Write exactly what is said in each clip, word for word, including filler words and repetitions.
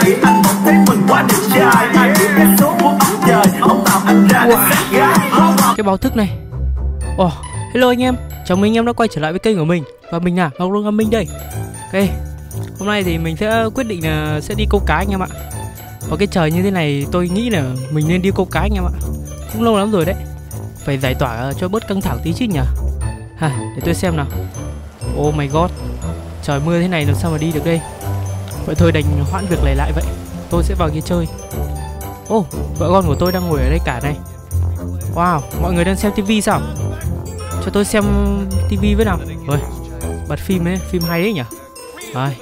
trời, anh vẫn thấy mình quá đẹp trai, ai biết cái số của bóng trời, ông tạo anh ra để sát gái. Cái báo thức này. Oh, hello anh em, chào mừng anh em đã quay trở lại với kênh của mình. Và mình là Ngọc Lâm Gaming đây. Ok, hôm nay thì mình sẽ quyết định là sẽ đi câu cá anh em ạ. Có cái trời như thế này tôi nghĩ là mình nên đi câu cá anh em ạ. Cũng lâu lắm rồi đấy. Phải giải tỏa cho bớt căng thẳng tí chứ nhỉ. Ha, để tôi xem nào. Oh my god, trời mưa thế này làm sao mà đi được đây. Vậy thôi đành hoãn việc này lại vậy. Tôi sẽ vào kia chơi. Oh, vợ con của tôi đang ngồi ở đây cả này. Wow, mọi người đang xem tivi sao? Cho tôi xem tivi với nào. Rồi, bật phim ấy, phim hay đấy nhỉ. Rồi,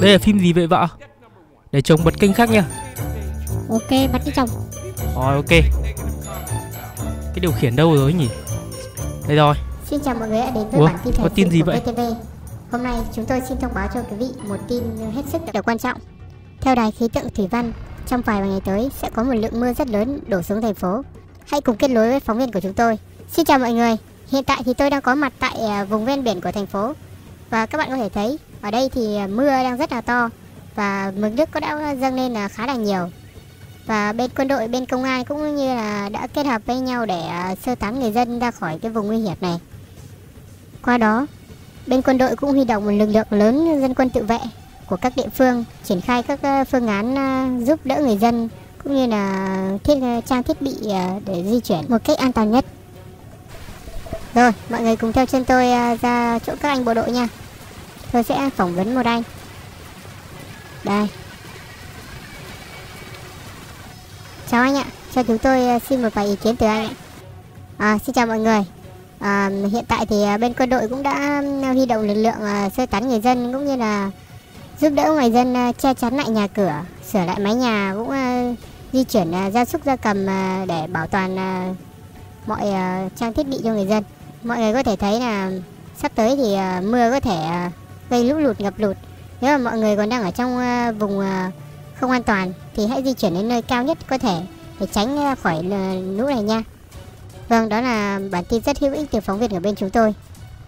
đây là phim gì vậy vợ? Để chồng bật kênh khác nha. Ok, bật đi chồng. Rồi, ok. Cái điều khiển đâu rồi nhỉ? Đây rồi. Xin chào mọi người đã đến với Ủa, bản tin thời sự của vê tê vê. Hôm nay chúng tôi xin thông báo cho quý vị một tin hết sức là quan trọng. Theo đài khí tượng thủy văn, trong vài ngày tới sẽ có một lượng mưa rất lớn đổ xuống thành phố. Hãy cùng kết nối với phóng viên của chúng tôi. Xin chào mọi người. Hiện tại thì tôi đang có mặt tại vùng ven biển của thành phố. Và các bạn có thể thấy ở đây thì mưa đang rất là to. Và mực nước có đã dâng lên là khá là nhiều. Và bên quân đội, bên công an cũng như là đã kết hợp với nhau để sơ tán người dân ra khỏi cái vùng nguy hiểm này. Qua đó, bên quân đội cũng huy động một lực lượng lớn dân quân tự vệ của các địa phương, triển khai các phương án giúp đỡ người dân cũng như là thiết trang thiết bị để di chuyển một cách an toàn nhất. Rồi, mọi người cùng theo chân tôi ra chỗ các anh bộ đội nha. Tôi sẽ phỏng vấn một anh. Đây. Chào anh ạ, cho chúng tôi xin một vài ý kiến từ anh ạ. À, xin chào mọi người. À, hiện tại thì bên quân đội cũng đã huy động lực lượng sơ tán người dân cũng như là giúp đỡ người dân che chắn lại nhà cửa, sửa lại mái nhà, cũng di chuyển gia súc gia cầm để bảo toàn mọi trang thiết bị cho người dân. Mọi người có thể thấy là sắp tới thì mưa có thể gây lũ lụt, ngập lụt. Nếu mà mọi người còn đang ở trong vùng không an toàn thì hãy di chuyển đến nơi cao nhất có thể để tránh khỏi lũ này nha. Vâng, đó là bản tin rất hữu ích từ phóng viên ở bên chúng tôi.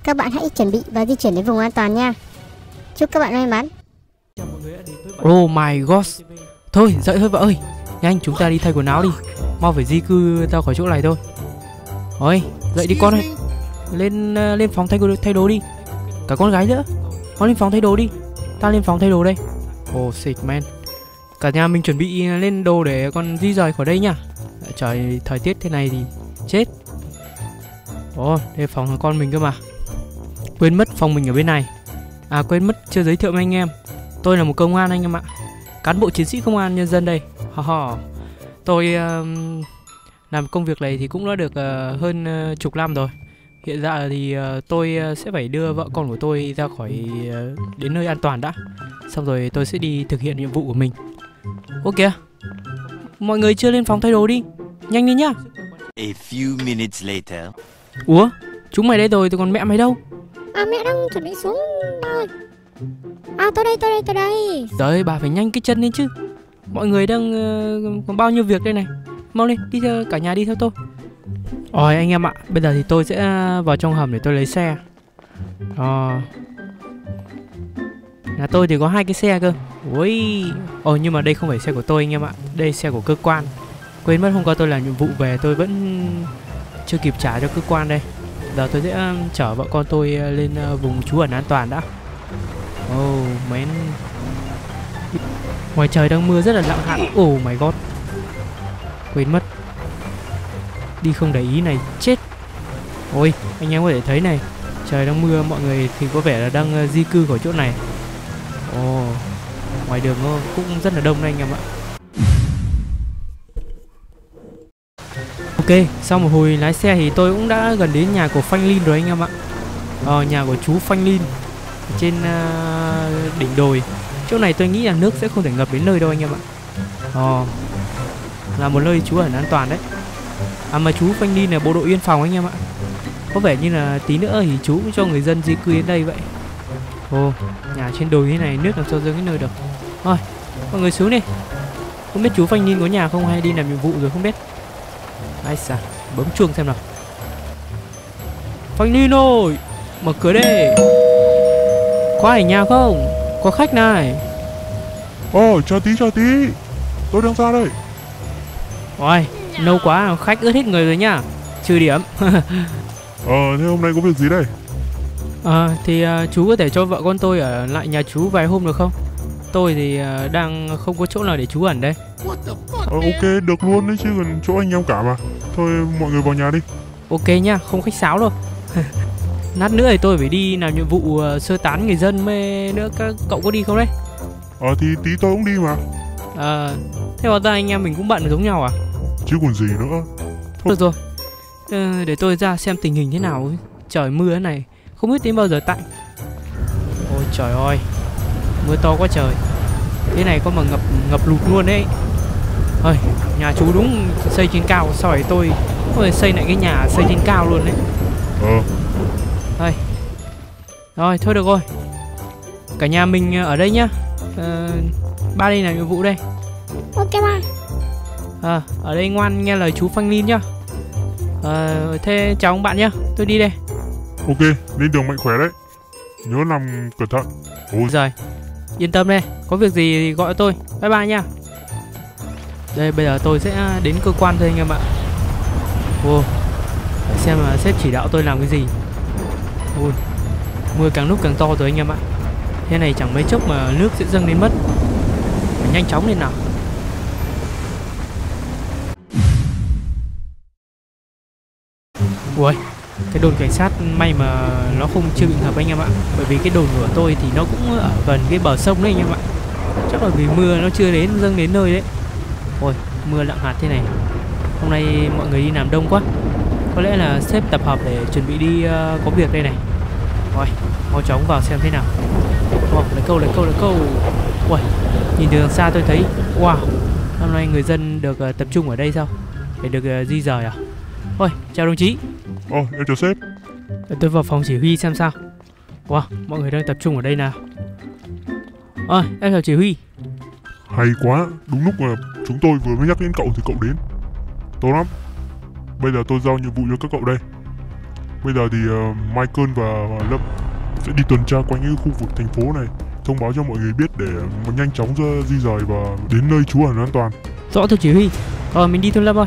Các bạn hãy chuẩn bị và di chuyển đến vùng an toàn nha. Chúc các bạn may mắn. Oh my god. Thôi, dậy thôi vợ ơi. Nhanh, chúng ta đi thay quần áo đi. Mau phải di cư ra khỏi chỗ này thôi. Ôi, dậy đi con ơi. Lên lên phòng thay thay đồ đi. Cả con gái nữa. Con lên phòng thay đồ đi. Ta lên phòng thay đồ đây. Oh shit man. Cả nhà mình chuẩn bị lên đồ để con di rời khỏi đây nha. Trời, thời tiết thế này thì chết. Ồ, oh, đây phòng con mình cơ mà. Quên mất phòng mình ở bên này. À, quên mất chưa giới thiệu với anh em. Tôi là một công an anh em ạ. Cán bộ chiến sĩ công an nhân dân đây. Haha. Tôi uh, làm công việc này thì cũng đã được uh, hơn uh, chục năm rồi. Hiện giờ thì uh, tôi uh, sẽ phải đưa vợ con của tôi ra khỏi uh, đến nơi an toàn đã. Xong rồi tôi sẽ đi thực hiện nhiệm vụ của mình. Ok. Mọi người chưa lên phòng thay đồ đi. Nhanh đi nhá. A few minutes later. Ủa, chúng mày đây rồi, tôi còn mẹ mày đâu? À, mẹ đang chuẩn bị xuống ba ơi. À, tôi đây, tôi đây, tôi đây. Đấy, bà phải nhanh cái chân lên chứ. Mọi người đang uh, còn bao nhiêu việc đây này. Mau lên, đi theo, cả nhà đi theo tôi. Rồi anh em ạ, bây giờ thì tôi sẽ vào trong hầm để tôi lấy xe. Ờ. Nhà tôi thì có hai cái xe cơ. Ui. Ồ, nhưng mà đây không phải xe của tôi anh em ạ. Đây xe của cơ quan. Quên mất hôm qua tôi làm nhiệm vụ về tôi vẫn chưa kịp trả cho cơ quan đây. Giờ tôi sẽ chở vợ con tôi lên vùng trú ẩn an toàn đã. Oh man. Ngoài trời đang mưa rất là lặng hạn. Oh my god. Quên mất. Đi không để ý này, chết. Ôi, anh em có thể thấy này. Trời đang mưa, mọi người thì có vẻ là đang di cư khỏi chỗ này. Ồ, oh, ngoài đường cũng rất là đông đây anh em ạ. Ok, sau một hồi lái xe thì tôi cũng đã gần đến nhà của Phanh Linh rồi anh em ạ. Ờ, nhà của chú Phanh Linh trên uh, đỉnh đồi. Chỗ này tôi nghĩ là nước sẽ không thể ngập đến nơi đâu anh em ạ. Ờ, là một nơi trú ẩn an toàn đấy. À mà chú Phanh Linh là bộ đội biên phòng anh em ạ. Có vẻ như là tí nữa thì chú cũng cho người dân di cư đến đây vậy. Ồ, nhà trên đồi như này nước làm sao dâng đến nơi được. Thôi, mọi người xuống đi. Không biết chú Phanh Linh có nhà không hay đi làm nhiệm vụ rồi không biết. Ai xa, bấm chuông xem nào. Phanh Linh ơi, mở cửa đi. Có ai ở nhà không? Có khách này. Ô, cho tí, cho tí. Tôi đang ra đây. Ôi, lâu quá, khách ướt hết người rồi nhá. Trừ điểm. Ờ, thế hôm nay có việc gì đây? Ờ, à, thì uh, chú có thể cho vợ con tôi ở lại nhà chú vài hôm được không? Tôi thì uh, đang không có chỗ nào để chú ẩn đây. Ờ, ok, được luôn đấy chứ còn chỗ anh em cả mà. Thôi, mọi người vào nhà đi. Ok nhá, không khách sáo đâu. Nát nữa thì tôi phải đi làm nhiệm vụ uh, sơ tán người dân mê nữa. Các cậu có đi không đấy? Ờ, thì tí tôi cũng đi mà. Ờ, à, thế hóa ra anh em mình cũng bận giống nhau à? Chứ còn gì nữa. Thôi được rồi, ừ, để tôi ra xem tình hình thế nào. Trời mưa thế này, không biết đến bao giờ tạnh. Ôi trời ơi, mưa to quá trời. Thế này có mà ngập ngập lụt luôn đấy. Ôi, nhà chú đúng xây trên cao. Sao phải tôi, tôi xây lại cái nhà xây trên cao luôn đấy. Ờ. Thôi. Rồi, thôi được rồi. Cả nhà mình ở đây nhá. Ờ, ba đây là nhiệm vụ đây. Ok ba. À, ở đây ngoan nghe lời chú Phanh Linh nhá. À, thế chào ông bạn nhá, tôi đi đây. Ok, lên đường mạnh khỏe đấy. Nhớ làm cẩn thận. Ôi giời, yên tâm đây. Có việc gì thì gọi tôi. Bye bye nha. Đây, bây giờ tôi sẽ đến cơ quan thôi anh em ạ. Wow, để xem mà sếp chỉ đạo tôi làm cái gì. Ôi, mưa càng lúc càng to rồi anh em ạ. Thế này chẳng mấy chốc mà nước sẽ dâng đến mất. Phải nhanh chóng lên nào. Ui, cái đồn cảnh sát may mà nó không chưa bị ngập anh em ạ. Bởi vì cái đồn của tôi thì nó cũng ở gần cái bờ sông đấy anh em ạ. Chắc là vì mưa nó chưa đến dâng đến nơi đấy. Ôi, mưa lặng hạt thế này. Hôm nay mọi người đi làm đông quá. Có lẽ là sếp tập hợp để chuẩn bị đi uh, có việc đây này. Ôi, mau chóng vào xem thế nào. Ôi, lấy câu, lấy câu, lấy câu. Ôi, nhìn từ đằng xa tôi thấy. Wow, hôm nay người dân được uh, tập trung ở đây sao? Để được uh, di rời à? Ôi, chào đồng chí. Ồ, oh, em chào sếp. Tôi vào phòng chỉ huy xem sao. Wow, mọi người đang tập trung ở đây nào. Ôi, à, em chào chỉ huy. Hay quá, đúng lúc mà chúng tôi vừa mới nhắc đến cậu thì cậu đến. Tốt lắm. Bây giờ tôi giao nhiệm vụ cho các cậu đây. Bây giờ thì uh, Michael và Lâm sẽ đi tuần tra quanh những khu vực thành phố này, thông báo cho mọi người biết để nhanh chóng di rời và đến nơi trú ẩn an toàn. Rõ thưa chỉ huy. Ờ, mình đi thôi Lâm ơi.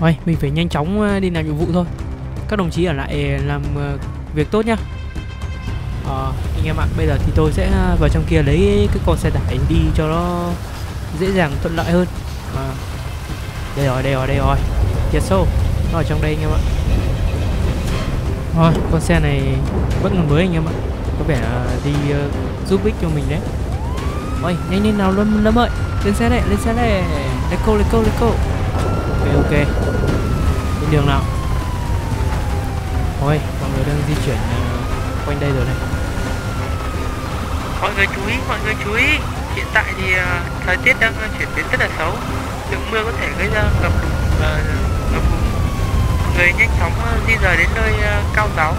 Ôi, mình phải nhanh chóng đi làm nhiệm vụ thôi. Các đồng chí ở lại làm việc tốt nhá. Ờ, anh em ạ, bây giờ thì tôi sẽ vào trong kia lấy cái con xe tải đi cho nó dễ dàng thuận lợi hơn. À, đây rồi, đây rồi, đây rồi. Yes, so. Nó ở trong đây anh em ạ. Ôi, con xe này bất ngờ mới anh em ạ. Có vẻ đi uh, giúp ích cho mình đấy. Ôi, nhanh lên nào Lâm, Lâm ơi. Lên xe này, lên xe này. Let's go, let's go, let's go. Ok, ok, lên đường nào. Ôi, mọi người đang di chuyển uh, quanh đây rồi này. Mọi người chú ý, mọi người chú ý. Hiện tại thì uh, thời tiết đang chuyển biến rất là xấu. Lượng mưa có thể gây ra ngập uh, ngập vùng. Mọi người nhanh chóng uh, di rời đến nơi uh, cao giáo.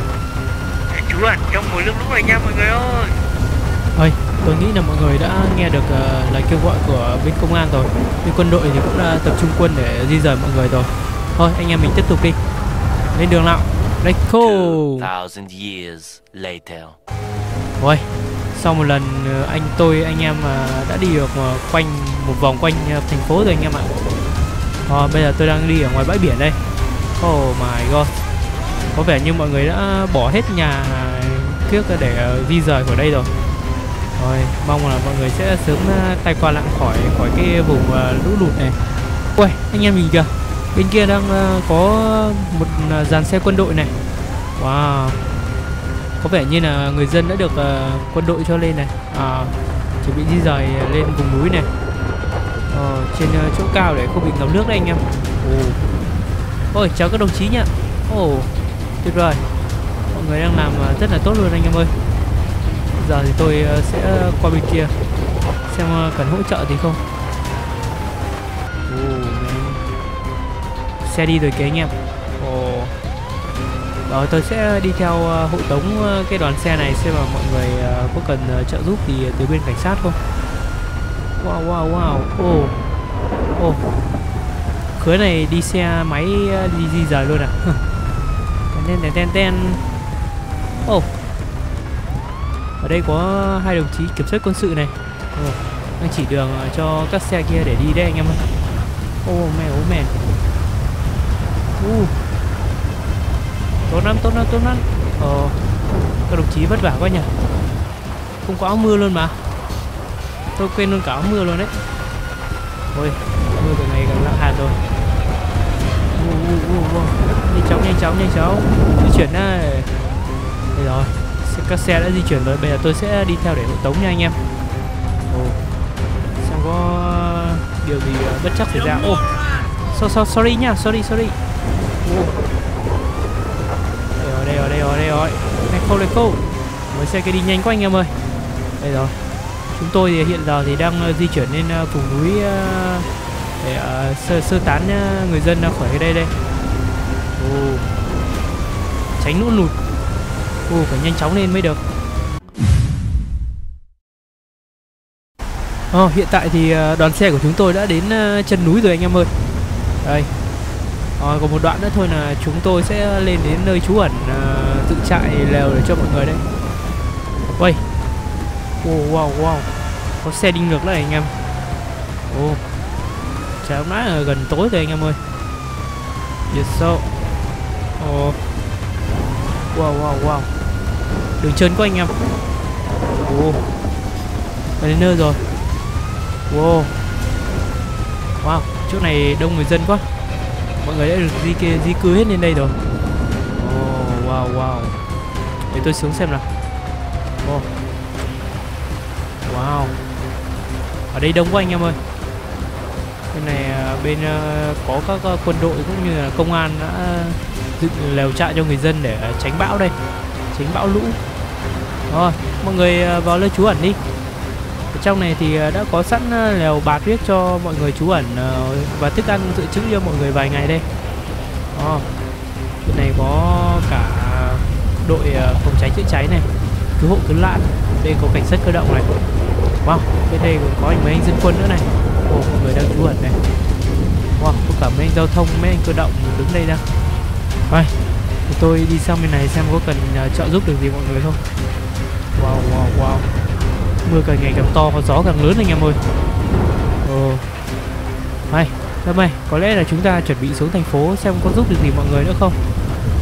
Chú ẩn trong mùa nước lũ này nha mọi người ơi. Ôi, tôi nghĩ là mọi người đã nghe được uh, lời kêu gọi của bên công an rồi. Bên quân đội thì cũng đã tập trung quân để di rời mọi người rồi. Thôi anh em mình tiếp tục đi. Lên đường nào. Let's go. Ôi, sau một lần anh tôi, anh em uh, đã đi được uh, quanh một vòng quanh uh, thành phố rồi anh em ạ. Thôi, bây giờ tôi đang đi ở ngoài bãi biển đây. Oh my god. Có vẻ như mọi người đã bỏ hết nhà trước để uh, di rời khỏi đây rồi. Rồi, mong là mọi người sẽ sớm tay qua lặng khỏi khỏi cái vùng uh, lũ lụt này. Ui, anh em mình kìa. Bên kia đang uh, có một uh, dàn xe quân đội này. Wow, có vẻ như là người dân đã được uh, quân đội cho lên này. À, chuẩn bị di rời lên vùng núi này. À, trên uh, chỗ cao để không bị ngập nước đấy anh em. Ồ. Ôi, chào các đồng chí nhá. Ồ, tuyệt vời. Mọi người đang làm uh, rất là tốt luôn anh em ơi. Giờ thì tôi sẽ qua bên kia xem cần hỗ trợ thì không. Oh, xe đi rồi kìa anh em. Oh. Đó, tôi sẽ đi theo hộ tống cái đoàn xe này xem mà mọi người có cần trợ giúp thì từ bên cảnh sát không. Wow wow wow. Ồ. Oh. Oh. Khứa này đi xe máy đi di rời luôn à. Tên tên tên tên. Ồ. Oh. Ở đây có hai đồng chí kiểm soát quân sự này. Oh. Đang chỉ đường cho các xe kia để đi đấy anh em ơi. Ô mẹ, ô mẹ. Uh. Tốt lắm, tốt lắm, tốt lắm. Ờ, các đồng chí vất vả quá nhỉ. Không có áo mưa luôn mà. Tôi quên luôn cả áo mưa luôn đấy. Ôi, mưa từ ngày càng nặng hạt rồi. Uh, uh, uh, uh. Nhanh chóng, nhanh chóng, nhanh chóng. Di chuyển đây. Đây rồi, các xe đã di chuyển rồi. Bây giờ tôi sẽ đi theo để hộ tống nha anh em. Ồ, xem có điều gì bất chắc xảy ra. Ô, oh. so, so, sorry nha, sorry, sorry. Oh. Đây rồi, đây rồi, đây rồi, đây rồi. Này khâu, này khâu. Mới xe kia đi nhanh quá anh em ơi. Đây rồi. Chúng tôi thì hiện giờ thì đang di chuyển lên vùng núi để sơ, sơ tán người dân khỏi cái đây đây. Oh. Tránh lũ lụt. Ồ, phải nhanh chóng lên mới được. Ờ, hiện tại thì đoàn xe của chúng tôi đã đến chân núi rồi anh em ơi. Đây. Ờ, còn một đoạn nữa thôi là chúng tôi sẽ lên đến nơi trú ẩn, uh, dựng trại lều để cho mọi người đấy. Uầy. Wow, wow, wow. Có xe đi ngược đấy anh em. Ồ. Oh. Trời, hôm nay là gần tối rồi anh em ơi. Yes, so. Ồ. Oh. Wow, wow, wow. Đường trơn quá anh em. Wow. Đã đến nơi rồi. Wow. Wow, chỗ này đông người dân quá. Mọi người đã được di, di cư hết lên đây rồi. Oh, wow, wow. Để tôi xuống xem nào. Oh. Wow. Ở đây đông quá anh em ơi. Bên này bên có các quân đội cũng như là công an đã dựng lều trại cho người dân để tránh bão đây. Tránh bão lũ. Rồi, mọi người vào nơi trú ẩn đi. Ở trong này thì đã có sẵn lều bạt riết cho mọi người trú ẩn và thức ăn dự trữ cho mọi người vài ngày đây. Đó. Bên này có cả đội phòng cháy chữa cháy này, cứu hộ cứu nạn. Đây có cảnh sát cơ động này. Wow, bên đây còn có mấy anh dân quân nữa này. Ồ, oh, mọi người đang trú ẩn này. Wow, có cả mấy anh giao thông, mấy anh cơ động đứng đây đang. Rồi, tôi đi sang bên này xem có cần uh, trợ giúp được gì mọi người không. Wow, wow, wow. Mưa càng ngày càng to và gió càng lớn anh em ơi. Ồ. Hay, Lâm ơi, có lẽ là chúng ta chuẩn bị xuống thành phố xem có giúp được gì mọi người nữa không.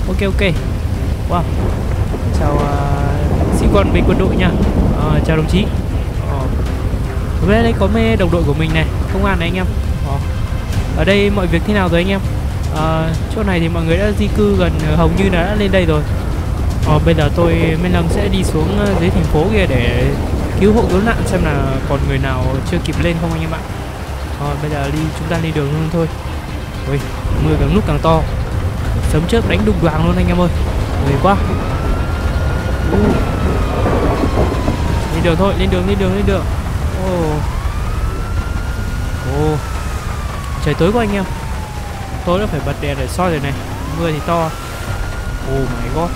Ok, ok. Wow. Chào uh, sĩ quan bên quân đội nha. uh, Chào đồng chí. Ở đây có mấy đồng đội của mình này, công an này anh em. Oh. Ở đây mọi việc thế nào rồi anh em? À, chỗ này thì mọi người đã di cư gần hầu như là đã lên đây rồi. Oh, bây giờ tôi Minh Lâm sẽ đi xuống dưới thành phố kia để cứu hộ cứu nạn xem là còn người nào chưa kịp lên không anh em ạ. Oh, bây giờ đi chúng ta đi đường luôn thôi. Ôi, mưa càng lúc càng to, sấm chớp đánh đùng đoàng luôn anh em ơi, người quá. Uh. Lên đường thôi, lên đường, lên đường, lên đường. Ồ, oh. oh. Trời tối quá anh em. Tôi đã phải bật đèn để soi rồi này. Mưa thì to. Oh my god.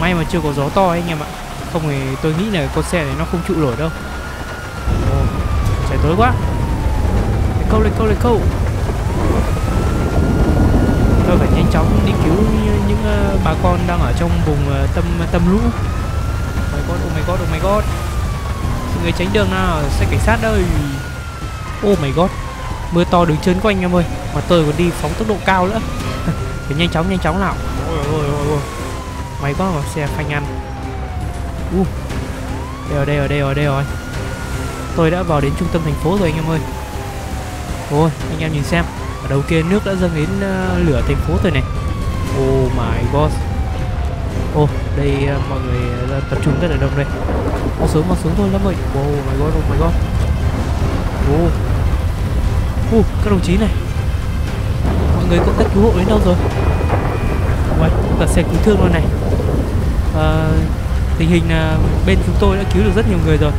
May mà chưa có gió to ấy, anh em ạ. Không thì tôi nghĩ là con xe này nó không chịu nổi đâu. oh. Trời tối quá. Lấy câu, lấy câu, lấy câu. Tôi phải nhanh chóng đi cứu những uh, bà con đang ở trong vùng uh, tâm tâm lũ. Oh my god, oh my god, oh my god. Người tránh đường nào, xe cảnh sát đây. Oh my god. Mưa to đứng trơn quanh em ơi. Mà tôi còn đi phóng tốc độ cao nữa. Phải nhanh chóng, nhanh chóng nào. Ôi, ôi, ôi, ôi. May quá mà xe phanh ăn. uh. Đây rồi, đây rồi, đây rồi, đây rồi. Tôi đã vào đến trung tâm thành phố rồi anh em ơi. Ôi, anh em nhìn xem. Ở đầu kia nước đã dâng đến uh, lửa thành phố rồi này. Oh my god. Ồ, oh, đây uh, mọi người uh, tập trung rất là đông đây. Mau xuống, mau xuống thôi lắm ơi. Oh my god, oh my god. Oh. Uh, các đồng chí này. Mọi người công tác cứu hộ đến đâu rồi? Uầy, oh, cả xe cứu thương luôn này. uh, Tình hình là uh, bên chúng tôi đã cứu được rất nhiều người rồi.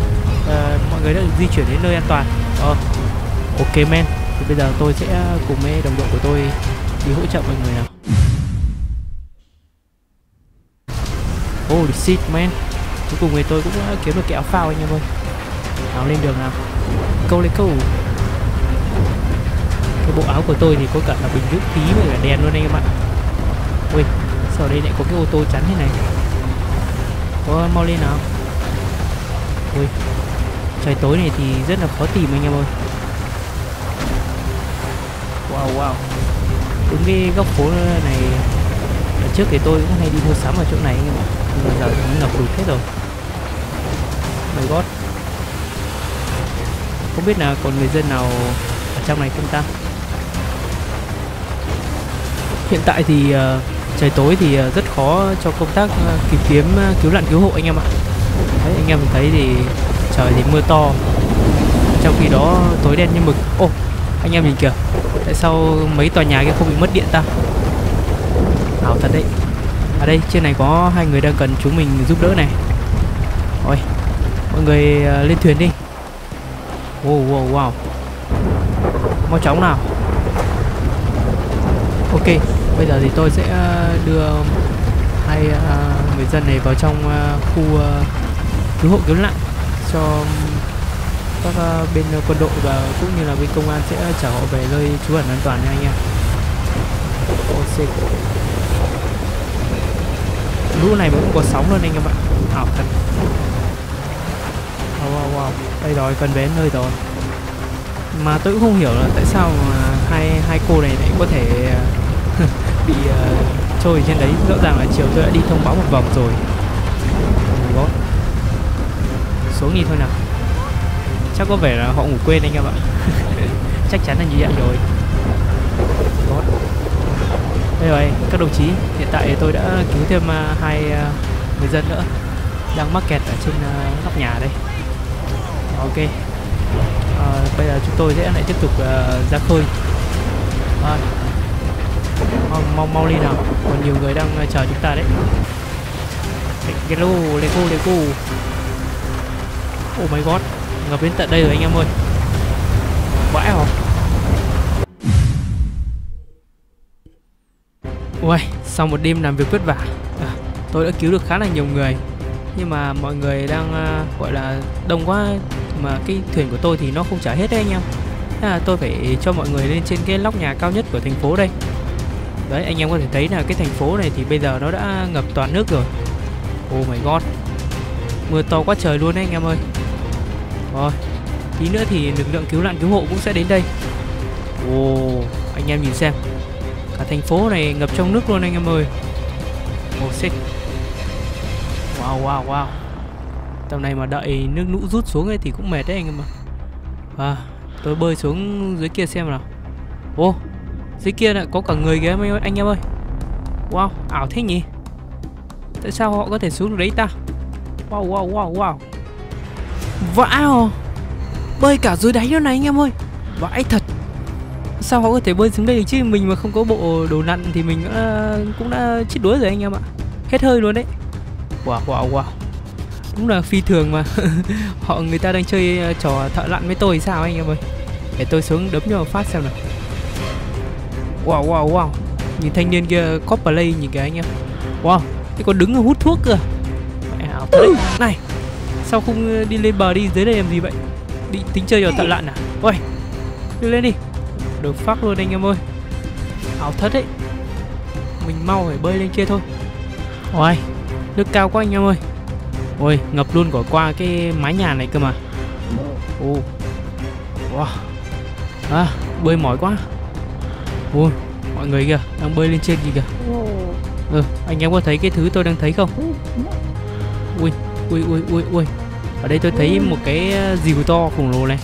uh, Mọi người đã di chuyển đến nơi an toàn. uh, Ok men. Thì bây giờ tôi sẽ cùng với đồng đội của tôi đi hỗ trợ mọi người nào. Holy shit man. Cuối cùng thì tôi cũng kiếm được cái áo phao anh em ơi. Áo lên đường nào. Câu lấy câu. Cái bộ áo của tôi thì có cả là bình nước tí với cả đèn luôn anh em ạ. Ui, sau đây lại có cái ô tô chắn thế này. Ôi, mau lên nào. Ui, trời tối này thì rất là khó tìm anh em ơi. Wow wow, đúng cái góc phố này. Ở trước thì tôi cũng hay đi mua sắm ở chỗ này anh em ạ, nhưng mà giờ cũng ngập lụt hết rồi. My God, không biết là còn người dân nào ở trong này không ta. Hiện tại thì uh, trời tối thì uh, rất khó cho công tác uh, tìm kiếm uh, cứu nạn cứu hộ anh em ạ. Đấy, anh em thấy thì trời thì mưa to, trong khi đó tối đen như mực. Ô, oh, anh em nhìn kìa, tại sao mấy tòa nhà kia không bị mất điện ta? Ảo thật đấy. Ở đây trên này có hai người đang cần chúng mình giúp đỡ này. Ôi, mọi người uh, lên thuyền đi. Wow wow wow, mau chóng nào. Ok, bây giờ thì tôi sẽ đưa hai uh, người dân này vào trong uh, khu uh, cứu hộ cứu nạn cho các uh, bên quân đội và cũng như là bên công an sẽ chở họ về nơi trú ẩn an toàn nha anh em. Oh, lũ này vẫn có sóng luôn anh em ạ. Ảo thật. Wow wow wow, đây rồi, cần bến nơi rồi. Mà tôi cũng không hiểu là tại sao mà hai hai cô này lại có thể bị uh, trôi trên đấy. Rõ ràng là chiều tôi đã đi thông báo một vòng rồi. Oh, xuống đi thôi nào. Chắc có vẻ là họ ngủ quên anh em ạ. Chắc chắn là như vậy rồi. Oh, đây rồi các đồng chí, hiện tại tôi đã cứu thêm uh, hai uh, người dân nữa đang mắc kẹt ở trên uh, góc nhà đây. Ok, uh, bây giờ chúng tôi sẽ lại tiếp tục uh, ra khơi. Uh, mau, mau mau lên nào, còn nhiều người đang uh, chờ chúng ta đấy. Hello, Lego, Lego. Oh my God, ngập đến tận đây rồi anh em ơi. Vãi hả? Uầy, sau một đêm làm việc vất vả, à, tôi đã cứu được khá là nhiều người. Nhưng mà mọi người đang uh, gọi là đông quá, mà cái thuyền của tôi thì nó không chở hết đấy anh em. Thế là tôi phải cho mọi người lên trên cái nóc nhà cao nhất của thành phố đây. Đấy, anh em có thể thấy là cái thành phố này thì bây giờ nó đã ngập toàn nước rồi. Oh my God, mưa to quá trời luôn đấy anh em ơi. Rồi, tí nữa thì lực lượng cứu nạn cứu hộ cũng sẽ đến đây. Oh, anh em nhìn xem, cả thành phố này ngập trong nước luôn anh em ơi. Oh shit. Wow wow wow, tầm này mà đợi nước lũ rút xuống ấy thì cũng mệt đấy anh em ạ. À, tôi bơi xuống dưới kia xem nào. Ô, oh, dưới kia lại có cả người kìa anh em ơi. Wow, ảo thế nhỉ. Tại sao họ có thể xuống được đấy ta? Wow wow wow wow, vãi, bơi cả dưới đáy nữa này anh em ơi. Vãi thật, sao họ có thể bơi xuống đây được chứ? Mình mà không có bộ đồ nặn thì mình đã, cũng đã chết đuối rồi anh em ạ. Hết hơi luôn đấy. Wow wow wow, đúng là phi thường mà. Họ người ta đang chơi uh, trò thợ lặn với tôi sao anh em ơi. Để tôi xuống đấm cho phát xem nào. Wow wow wow, nhìn thanh niên kia cosplay nhìn kìa anh em. Wow, thế còn đứng hút thuốc cơ. Mẹ ảo thật đấy. Này, sao không đi lên bờ đi, dưới đây làm gì vậy? Đi tính chơi trò thợ lặn à? Ôi, đi lên đi. Được phát luôn anh em ơi. Ảo thật đấy. Mình mau phải bơi lên kia thôi. Ôi, nước cao quá anh em ơi. Ôi, ngập luôn cả qua cái mái nhà này cơ mà. Ô, wow, à, bơi mỏi quá. Ôi, mọi người kìa, đang bơi lên trên gì kìa. Ừ, anh em có thấy cái thứ tôi đang thấy không? Ui, ui, ui, ui, ui. Ở đây tôi thấy một cái dìu to khổng lồ này.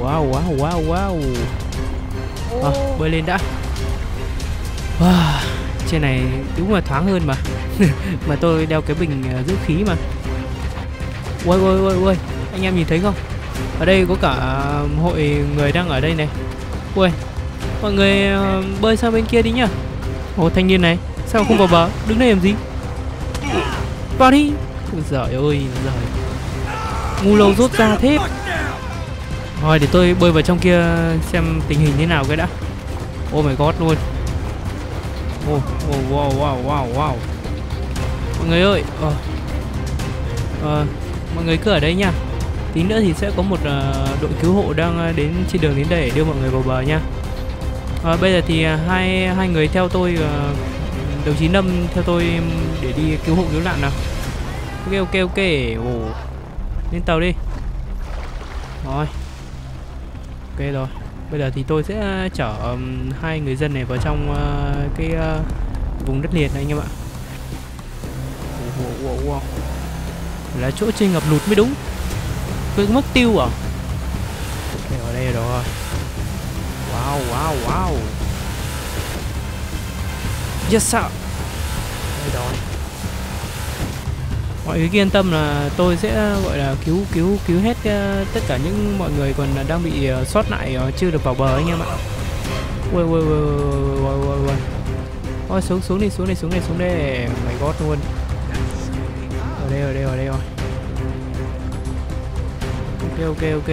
Wow, wow, wow, wow. À, bơi lên đã. Wow, trên này đúng là thoáng hơn mà. Mà tôi đeo cái bình giữ khí mà. Ôi ôi ôi ôi, anh em nhìn thấy không? Ở đây có cả hội người đang ở đây này. Ôi, mọi người bơi sang bên kia đi nhá. Ồ, thanh niên này, sao không vào bờ? Đứng đây làm gì? Vào đi. Ôi giời ơi, giời. Ngu lâu rốt ra thế. Rồi, để tôi bơi vào trong kia xem tình hình thế nào cái đã. Oh my God luôn. Wow, wow, wow, wow, wow. Mọi người ơi, ờ. Ờ, mọi người cứ ở đây nha. Tí nữa thì sẽ có một uh, đội cứu hộ đang đến trên đường đến đây để đưa mọi người vào bờ nha. À, bây giờ thì hai, hai người theo tôi, uh, đồng chí Lâm theo tôi để đi cứu hộ cứu nạn nào. Ok, ok, ok. Ồ, lên tàu đi. Rồi. Ok rồi. Bây giờ thì tôi sẽ chở um, hai người dân này vào trong uh, cái uh, vùng đất liền này anh em ạ. Wow, wow, wow. Là chỗ chơi ngập lụt mới đúng. Cứ mốc tiêu à? Ok, ở đây rồi. Wow, wow, wow. Yes sir. Đây rồi. Mọi người yên tâm là tôi sẽ gọi là cứu cứu cứu hết tất cả những mọi người còn đang bị sót lại chưa được vào bờ anh em ạ. Ui ui ui ui ui ui. Ôi xuống xuống đi, xuống đi, xuống đi, xuống đây. Mày gót luôn. Ở đây ở đây ở đây rồi. Ok ok ok.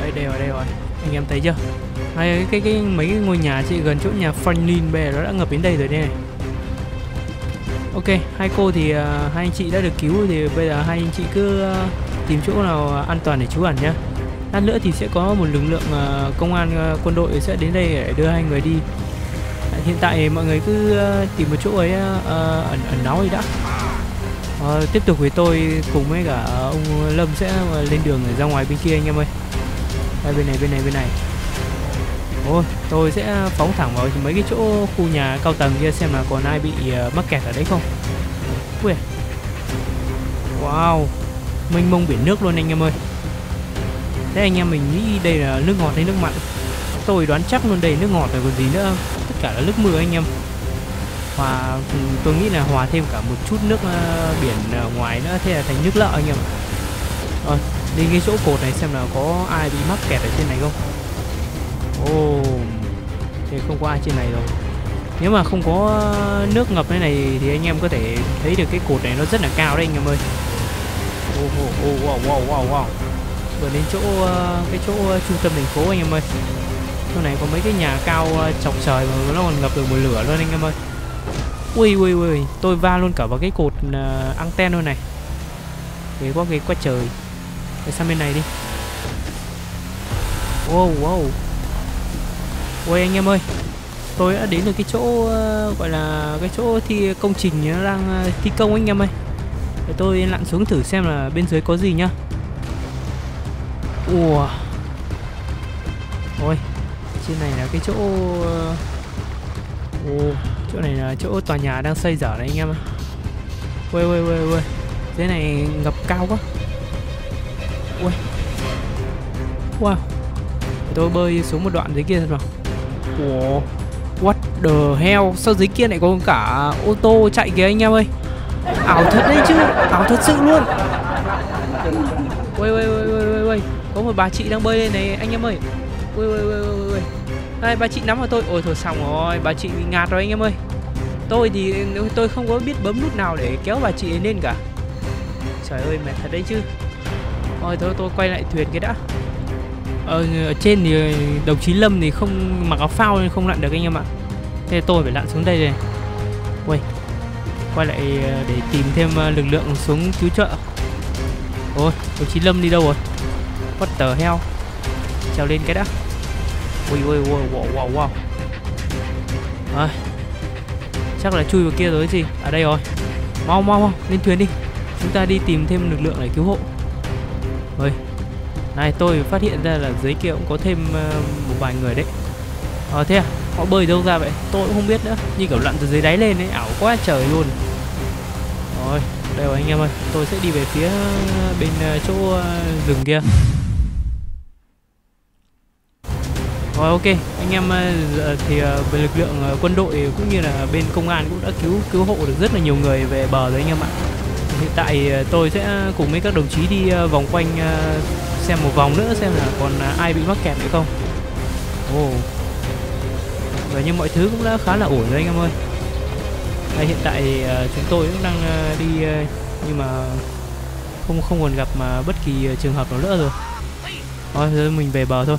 Đây đây ở đây rồi. Anh em thấy chưa? Hay cái, cái cái mấy cái ngôi nhà chị gần chỗ nhà Franklin bè nó đã ngập đến đây rồi đây này. Ok, hai cô thì uh, hai anh chị đã được cứu thì bây giờ hai anh chị cứ uh, tìm chỗ nào an toàn để trú ẩn nhá. Lát nữa thì sẽ có một lực lượng uh, công an uh, quân đội sẽ đến đây để đưa hai người đi. Hiện tại mọi người cứ uh, tìm một chỗ ấy uh, ẩn ẩn náu đi đã. Uh, tiếp tục với tôi cùng với cả ông Lâm sẽ lên đường ra ngoài bên kia anh em ơi. À, bên này bên này bên này. Ôi, tôi sẽ phóng thẳng vào mấy cái chỗ khu nhà cao tầng kia xem là còn ai bị uh, mắc kẹt ở đấy không. Ui. Wow, mênh mông biển nước luôn anh em ơi. Thế anh em mình nghĩ đây là nước ngọt hay nước mặn? Tôi đoán chắc luôn đây là nước ngọt rồi còn gì nữa. Tất cả là nước mưa anh em. Và tôi nghĩ là hòa thêm cả một chút nước uh, biển uh, ngoài nữa, thế là thành nước lợ anh em. Rồi, đi cái chỗ cột này xem là có ai bị mắc kẹt ở trên này không. Ồ, oh, thì không có ai trên này rồi. Nếu mà không có nước ngập thế này thì anh em có thể thấy được cái cột này nó rất là cao đấy anh em ơi. Ô, oh, oh, oh, wow, wow, wow. Vừa đến chỗ cái chỗ trung tâm thành phố anh em ơi. Chỗ này có mấy cái nhà cao chọc trời mà nó còn ngập được một lửa luôn anh em ơi. Ui, ui, ui, tôi va luôn cả vào cái cột anten luôn này. Ghê quá, ghê quá trời. Để sang bên này đi. Wow, wow. Ôi anh em ơi, tôi đã đến được cái chỗ uh, gọi là cái chỗ thi công trình nó đang uh, thi công anh em ơi. Để tôi lặn xuống thử xem là bên dưới có gì nhá. Ủa. Ôi, trên này là cái chỗ uh... Ồ, chỗ này là chỗ tòa nhà đang xây dở đấy anh em ơi. Ôi ôi ôi ôi. Thế này ngập cao quá. Ôi. Wow. Tôi bơi xuống một đoạn dưới kia xem nào. Ủa, what the hell, sao dưới kia lại có cả ô tô chạy kìa anh em ơi. Ảo thật đấy chứ, ảo thật sự luôn. Ui, ui, ui, ui, ui, có một bà chị đang bơi lên này anh em ơi. Ui, ui, ui, ui, ui. Đây, bà chị nắm vào tôi, ôi thôi xong rồi, bà chị bị ngạt rồi anh em ơi. Tôi thì, tôi không có biết bấm nút nào để kéo bà chị lên cả. Trời ơi, mệt thật đấy chứ. Thôi, thôi, tôi quay lại thuyền cái đã. Ở trên thì đồng chí Lâm thì không mặc áo phao nên không lặn được anh em ạ. Thế tôi phải lặn xuống đây này. Ui, quay lại để tìm thêm lực lượng xuống cứu trợ. Ôi, đồng chí Lâm đi đâu rồi? What the hell. Trèo lên cái đã. Ui ui ui, wow wow wow à, chắc là chui vào kia rồi gì. À đây rồi. Mau mau mau, lên thuyền đi. Chúng ta đi tìm thêm lực lượng để cứu hộ. Ui. Này, tôi phát hiện ra là dưới kia cũng có thêm uh, một vài người đấy. Ờ à, thế à? Họ bơi đâu ra vậy? Tôi cũng không biết nữa. Như kiểu lặn từ dưới đáy lên ấy, ảo quá trời luôn. Rồi, đây rồi anh em ơi. Tôi sẽ đi về phía bên uh, chỗ uh, rừng kia. Rồi ok, anh em uh, thì uh, về lực lượng uh, quân đội cũng như là bên công an cũng đã cứu cứu hộ được rất là nhiều người về bờ rồi anh em ạ. Hiện tại uh, tôi sẽ cùng với các đồng chí đi uh, vòng quanh uh, xem một vòng nữa xem là còn ai bị mắc kẹt nữa không. Ồ, oh. Và nhưng mọi thứ cũng đã khá là ổn rồi anh em ơi. Đây, hiện tại uh, chúng tôi cũng đang uh, đi uh, nhưng mà không không còn gặp mà bất kỳ uh, trường hợp nào nữa rồi. Thôi rồi mình về bờ thôi.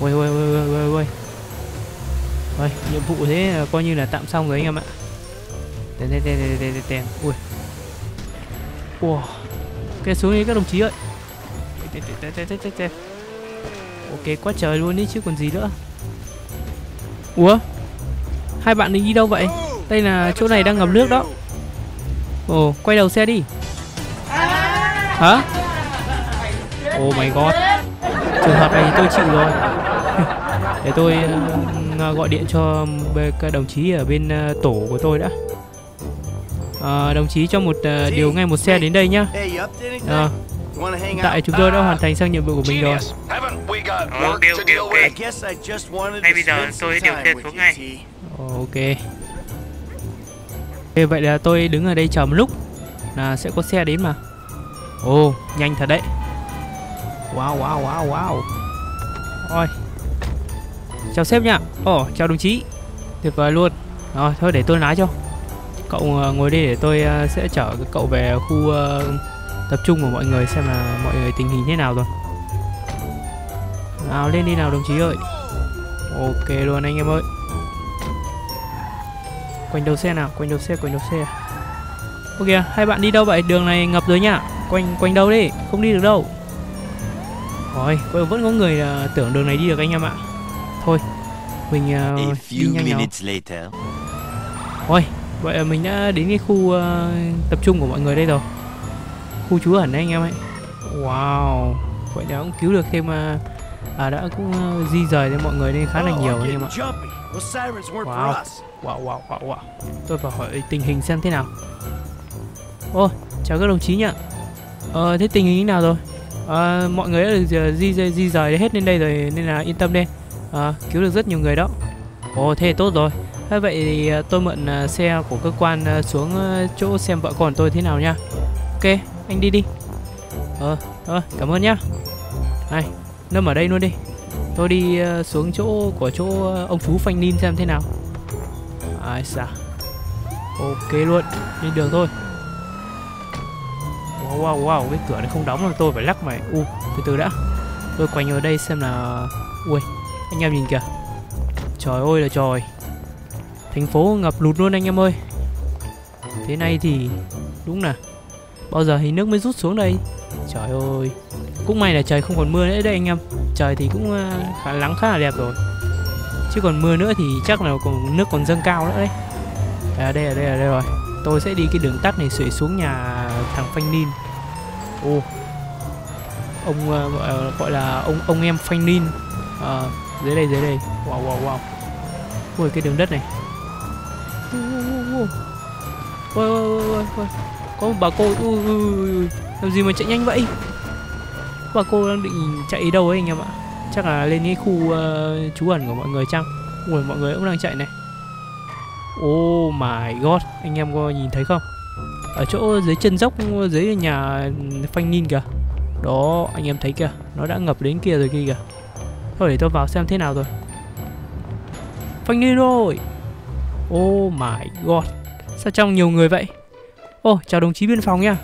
Ôi ôi ôi ôi ôi. Ôi, nhiệm vụ thế uh, coi như là tạm xong rồi anh em ạ. Đen đen đen đen đen đen. Ui. Wow. Cái xuống đi các đồng chí ơi. Ok quá trời luôn đấy chứ còn gì nữa. Ủa, hai bạn đi đâu vậy? Đây là chỗ này đang ngập nước đó. Ồ, quay đầu xe đi. Hả? Oh my god. Trường hợp này thì tôi chịu rồi. Để tôi uh, gọi điện cho các đồng chí ở bên uh, tổ của tôi đã. Uh, đồng chí cho một uh, điều ngay một xe đến đây nhá. Uh, hiện tại chúng tôi đã hoàn thành sang nhiệm vụ của mình rồi. Một điều điều kê. Ngay bây giờ tôi điều xe xuống ngay. Ok. Ok, vậy là tôi đứng ở đây chờ một lúc là sẽ có xe đến mà. Ồ, oh, nhanh thật đấy. Wow, wow, wow, wow. Ôi. Chào sếp nha. Ồ, oh, chào đồng chí. Tuyệt vời luôn. Rồi, thôi để tôi lái cho. Cậu ngồi đi để tôi sẽ chở cậu về khu uh, tập trung của mọi người xem là mọi người tình hình thế nào rồi. Nào, lên đi nào đồng chí ơi. Ok luôn anh em ơi. Quanh đầu xe nào, quanh đầu xe, quanh đầu xe. Ok, hai bạn đi đâu vậy? Đường này ngập rồi nhá. Quanh quanh đâu đi, không đi được đâu. Rồi, vẫn có người uh, tưởng đường này đi được anh em ạ. Thôi, mình uh, đi nhanh nào. Rồi, vậy là mình đã đến cái khu uh, tập trung của mọi người đây rồi. Khu trú ẩn đấy anh em ấy. Wow, vậy đã cũng cứu được thêm uh, à, đã cũng uh, di rời đến mọi người đây khá là nhiều anh em ạ. Wow, wow, wow, wow, wow. Tôi phải hỏi tình hình xem thế nào. Ô, oh, chào các đồng chí nhá. Ờ, thế tình hình như nào rồi? À, mọi người đã được di, di, di rời hết lên đây rồi nên là yên tâm đi. À, cứu được rất nhiều người đó. Ồ, thế tốt rồi. Thế vậy thì tôi mượn xe của cơ quan xuống chỗ xem vợ con tôi thế nào nha. Ok, anh đi đi. Ờ, à, cảm ơn nhá. Này, nằm ở đây luôn đi. Tôi đi xuống chỗ của chỗ ông chú Phanh Ninh xem thế nào. Ai xa. Ok luôn, đi đường thôi. Wow, wow, cái cửa này không đóng rồi, tôi phải lắc mày. U, từ từ đã. Tôi quay ở đây xem là... Ui, anh em nhìn kìa. Trời ơi là trời. Thành phố ngập lụt luôn anh em ơi. Thế này thì... Đúng là bao giờ thì nước mới rút xuống đây. Trời ơi. Cũng may là trời không còn mưa nữa đây anh em. Trời thì cũng khá lắng khá là đẹp rồi. Chứ còn mưa nữa thì chắc là còn nước còn dâng cao nữa đấy. À, đây, ở đây, ở đây rồi. Tôi sẽ đi cái đường tắt này xuể xuống nhà thằng Phanh Ninh. Ô, ông uh, gọi là ông ông em Phanh Ninh. À, dưới đây dưới đây. Wow wow wow. Ui cái đường đất này. Ôi ôi ôi ôi. Có một bà cô. Ui ui. Làm gì mà chạy nhanh vậy? Bà cô đang định chạy đâu ấy anh em ạ? Chắc là lên cái khu uh, trú ẩn của mọi người chăng? Ui mọi người cũng đang chạy này. Oh my god, anh em có nhìn thấy không? Ở chỗ dưới chân dốc dưới nhà Phanh Ninh kìa. Đó, anh em thấy kìa, nó đã ngập đến kia rồi kia kìa. Thôi để tôi vào xem thế nào rồi. Phanh Ninh rồi. Oh my god. Sao trong nhiều người vậy? Oh, chào đồng chí biên phòng nha.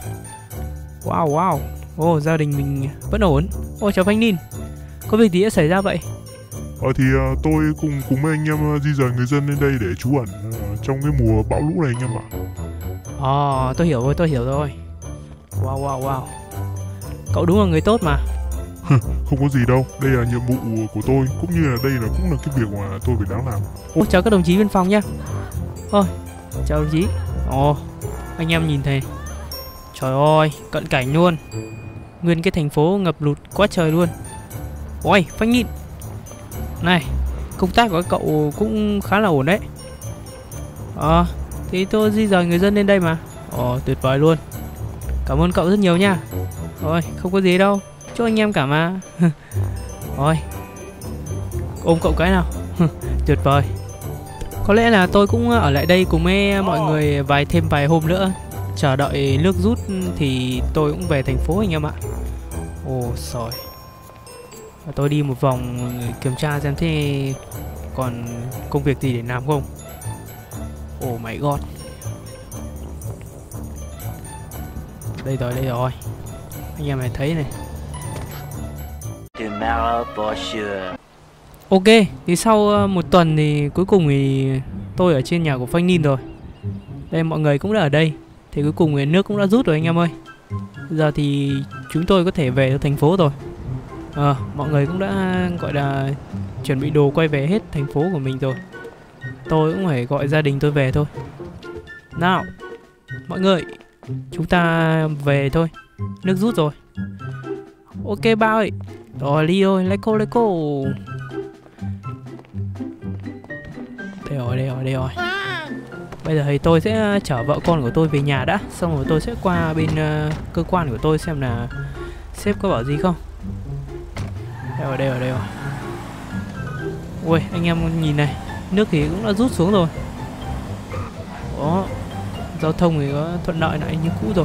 Wow wow. Oh, gia đình mình vẫn ổn. Oh, chào Phanh Ninh. Có việc gì đã xảy ra vậy? À, thì à, tôi cùng cùng với anh em di dời người dân lên đây để trú ẩn à, trong cái mùa bão lũ này anh em ạ. À, tôi hiểu rồi, tôi hiểu rồi. Wow, wow, wow. Cậu đúng là người tốt mà. Không có gì đâu, đây là nhiệm vụ của tôi, cũng như là đây là cũng là cái việc mà tôi phải đáng làm. Ô, chào các đồng chí biên phòng nhá. Ôi, chào đồng chí. Ồ, anh em nhìn thấy. Trời ơi, cận cảnh luôn. Nguyên cái thành phố ngập lụt quá trời luôn. Ôi, Phanh Ninh. Này, công tác của các cậu cũng khá là ổn đấy. Ờ, à, thì tôi di dời người dân lên đây mà. Ồ, tuyệt vời luôn. Cảm ơn cậu rất nhiều nha. Thôi, không có gì đâu. Chúc anh em cả mà. Thôi, ôm cậu cái nào. Tuyệt vời. Có lẽ là tôi cũng ở lại đây cùng với mọi người vài thêm vài hôm nữa. Chờ đợi nước rút thì tôi cũng về thành phố anh em ạ. Ồ, trời. Tôi đi một vòng kiểm tra xem thế còn công việc gì để làm không. Oh my god. Đây rồi, đây rồi. Anh em này thấy này. Ok, thì sau một tuần thì cuối cùng thì tôi ở trên nhà của Phanh Ninh rồi. Đây mọi người cũng đã ở đây. Thì cuối cùng thì nước cũng đã rút rồi anh em ơi. Giờ thì chúng tôi có thể về thành phố rồi. À, mọi người cũng đã gọi là chuẩn bị đồ quay về hết thành phố của mình rồi. Tôi cũng phải gọi gia đình tôi về thôi. Nào, mọi người, Chúng ta về thôi. Nước rút rồi. Ok ba ơi. Rồi đi thôi. Let's go, let's go. Đây rồi, đây rồi, đây rồi. Bây giờ thì tôi sẽ chở vợ con của tôi về nhà đã. Xong rồi tôi sẽ qua bên uh, cơ quan của tôi xem là sếp có bảo gì không. Đây rồi, đây rồi, đây rồi. Ui, anh em nhìn này. Nước thì cũng đã rút xuống rồi. Đó. Giao thông thì có thuận lợi lại như cũ rồi.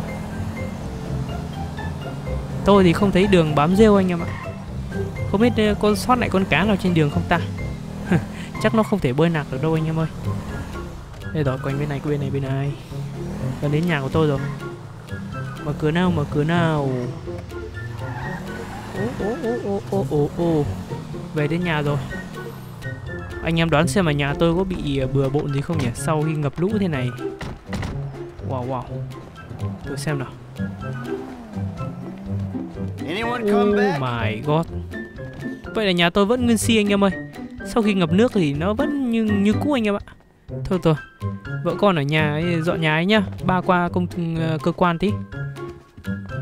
Tôi thì không thấy đường bám rêu anh em ạ. Không biết con sót lại con cá nào trên đường không ta. Chắc nó không thể bơi nạc được đâu anh em ơi. Đây rồi, quanh bên này, bên này, bên này. Gần đến nhà của tôi rồi. Mở cửa nào, mở cửa nào. Ô, ô, ô, ô, ô, ô, ô. Về đến nhà rồi. Anh em đoán xem mà nhà tôi có bị bừa bộn gì không nhỉ? Sau khi ngập lũ thế này. Wow, wow. Tôi xem nào. Oh my god. Vậy là nhà tôi vẫn nguyên si anh em ơi. Sau khi ngập nước thì nó vẫn như như cũ anh em ạ. Thôi thôi, vợ con ở nhà ấy, dọn nhà ấy nhá. Ba qua công uh, cơ quan tí.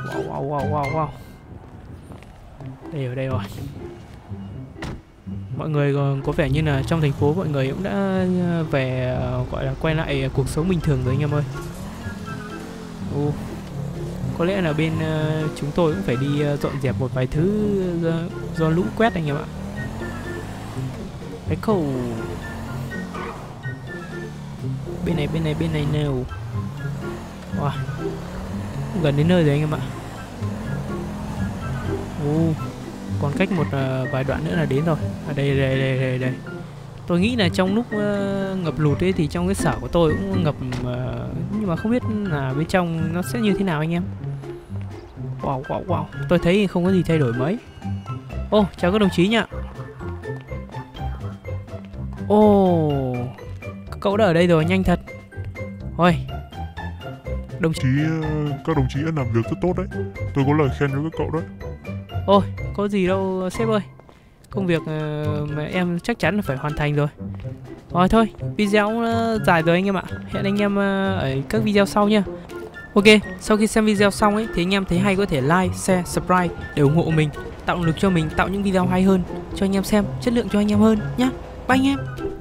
Wow, wow, wow, wow, wow. Đây rồi, đây rồi. Mọi người có vẻ như là trong thành phố mọi người cũng đã về gọi là quay lại cuộc sống bình thường rồi anh em ơi. Ồ, có lẽ là bên chúng tôi cũng phải đi dọn dẹp một vài thứ do, do lũ quét anh em ạ. Cái cầu bên này, bên này, bên này nào. Wow, gần đến nơi rồi anh em ạ. Ồ, còn cách một uh, vài đoạn nữa là đến rồi. À, đây, đây, đây, đây, đây. Tôi nghĩ là trong lúc uh, ngập lụt ấy thì trong cái sở của tôi cũng ngập uh, nhưng mà không biết là bên trong nó sẽ như thế nào anh em. Wow, wow, wow. Tôi thấy không có gì thay đổi mấy. Ô, oh, chào các đồng chí nha. Ô, oh, cậu đã ở đây rồi, nhanh thật. Thôi. Đồng chí, các đồng chí đã làm việc rất tốt đấy. Tôi có lời khen với các cậu đấy. Ôi, có gì đâu sếp ơi. Công việc uh, mà em chắc chắn là phải hoàn thành rồi. Rồi thôi, video cũng uh, dài rồi anh em ạ. Hẹn anh em uh, ở các video sau nha. Ok, sau khi xem video xong ấy thì anh em thấy hay có thể like, share, subscribe để ủng hộ mình, tạo động lực cho mình tạo những video hay hơn cho anh em xem, chất lượng cho anh em hơn nhá. Bye anh em.